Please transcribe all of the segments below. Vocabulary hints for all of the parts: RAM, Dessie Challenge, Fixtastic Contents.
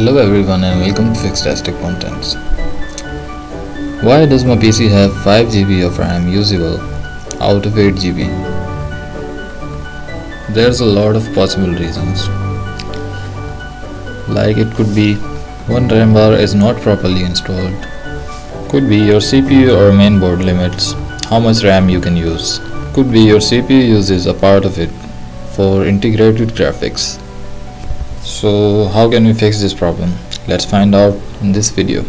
Hello everyone and welcome to Fixtastic Contents. Why does my PC have 5GB of RAM usable out of 8GB? There's a lot of possible reasons. Like it could be one RAM bar is not properly installed. Could be your CPU or mainboard limits how much RAM you can use. Could be your CPU uses a part of it for integrated graphics. So how can we fix this problem? Let's find out in this video.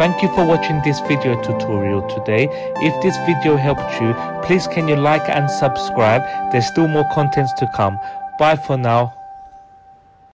Thank you for watching this video tutorial today. If this video helped you, please can you like and subscribe. There's still more contents to come. Bye for now.